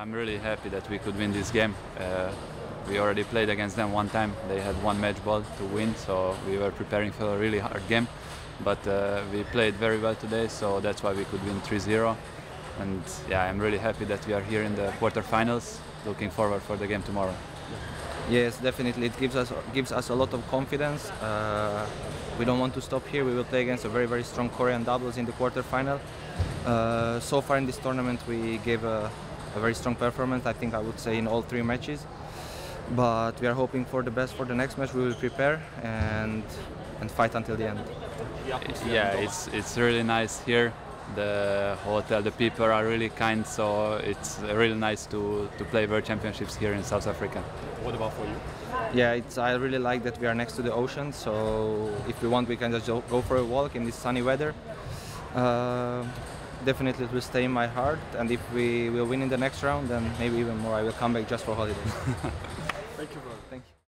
I'm really happy that we could win this game. We already played against them one time. They had one match ball to win, so we were preparing for a really hard game. But we played very well today, so that's why we could win 3-0. And yeah, I'm really happy that we are here in the quarterfinals. Looking forward for the game tomorrow. Yes, definitely. It gives us a lot of confidence. We don't want to stop here. We will play against a very strong Korean doubles in the quarterfinal. So far in this tournament, we gave a very strong performance. I think I would say in all three matches. But we are hoping for the best for the next match. We will prepare and fight until the end. Yeah, it's really nice here. The hotel, the people are really kind, so it's really nice to play World Championships here in South Africa. What about for you? Yeah, I really like that we are next to the ocean, so if we want, we can just go for a walk in this sunny weather. Definitely it will stay in my heart, and if we will win in the next round, then maybe even more. I will come back just for holidays. Thank you, bro. Thank you.